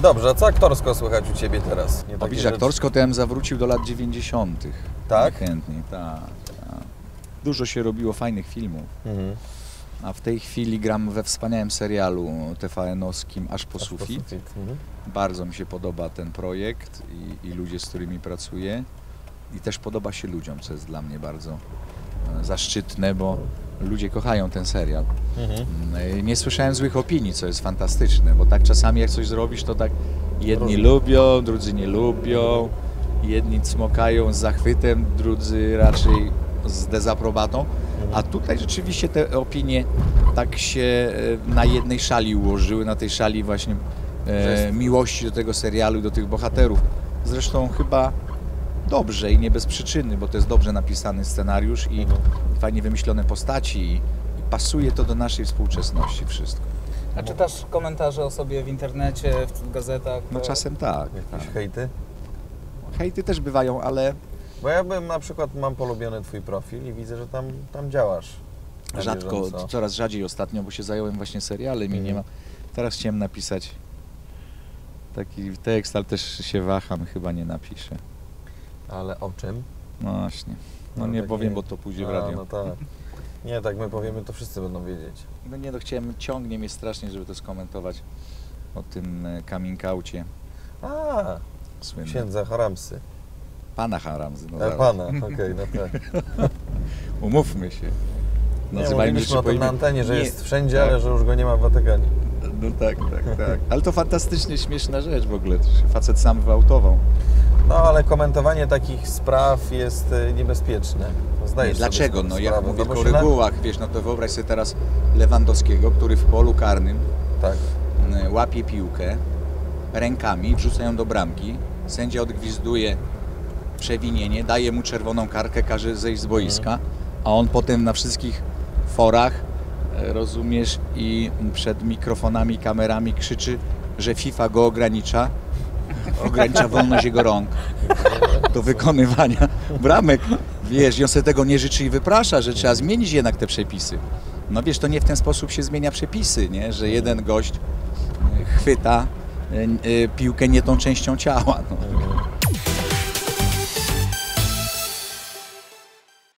Dobrze, a co aktorsko słychać u Ciebie teraz? Nie takie rzeczy. Aktorsko to ja bym zawrócił do lat 90. Tak? Chętnie, tak. Dużo się robiło fajnych filmów. Mhm. A w tej chwili gram we wspaniałym serialu TVN-owskim Aż po Sufit. Mhm. Bardzo mi się podoba ten projekt i ludzie, z którymi pracuję. I też podoba się ludziom, co jest dla mnie bardzo zaszczytne, bo ludzie kochają ten serial. Mhm. Nie słyszałem złych opinii, co jest fantastyczne, bo tak czasami jak coś zrobisz, to tak jedni lubią, drudzy nie lubią, jedni cmokają z zachwytem, drudzy raczej z dezaprobatą, a tutaj rzeczywiście te opinie tak się na jednej szali ułożyły, na tej szali właśnie miłości do tego serialu i do tych bohaterów. Zresztą chyba dobrze i nie bez przyczyny, bo to jest dobrze napisany scenariusz i fajnie wymyślone postaci i pasuje to do naszej współczesności wszystko. A czytasz komentarze o sobie w internecie, w gazetach? No czasem tak. Jakieś hejty? Hejty też bywają, ale... Bo ja bym na przykład, mam polubiony Twój profil i widzę, że tam działasz. Rzadko, coraz rzadziej ostatnio, bo się zająłem właśnie serialem i nie ma... Teraz chciałem napisać taki tekst, ale też się waham, chyba nie napiszę. Ale o czym? No właśnie. No, nie powiem, bo to pójdzie w radio. No tak. Nie, tak my powiemy, to wszyscy będą wiedzieć. No nie, no chciałem, ciągnie mnie strasznie, żeby to skomentować o tym coming out'cie. A, słynnym. Księdza Haramsy. Pana Haramsy. No pana, okej, no tak. Umówmy się. Nazywajmy się na antenie, że nie, jest wszędzie, tak, ale że już go nie ma w Watykanie. No tak, tak, tak. Ale to fantastycznie śmieszna rzecz w ogóle. Facet sam wyautował. No, ale komentowanie takich spraw jest niebezpieczne. Zdajesz sobie dlaczego? No, ja mówię o regułach, wiesz, no to wyobraź sobie teraz Lewandowskiego, który w polu karnym tak łapie piłkę rękami, wrzuca ją do bramki, sędzia odgwizduje przewinienie, daje mu czerwoną kartkę, każe zejść z boiska, a on potem na wszystkich forach, rozumiesz, i przed mikrofonami, kamerami krzyczy, że FIFA go ogranicza, wolność jego rąk do wykonywania bramek, wiesz, i on sobie tego nie życzy i wyprasza, że trzeba zmienić jednak te przepisy. No wiesz, to nie w ten sposób się zmienia przepisy, nie? Że jeden gość chwyta piłkę nie tą częścią ciała. No.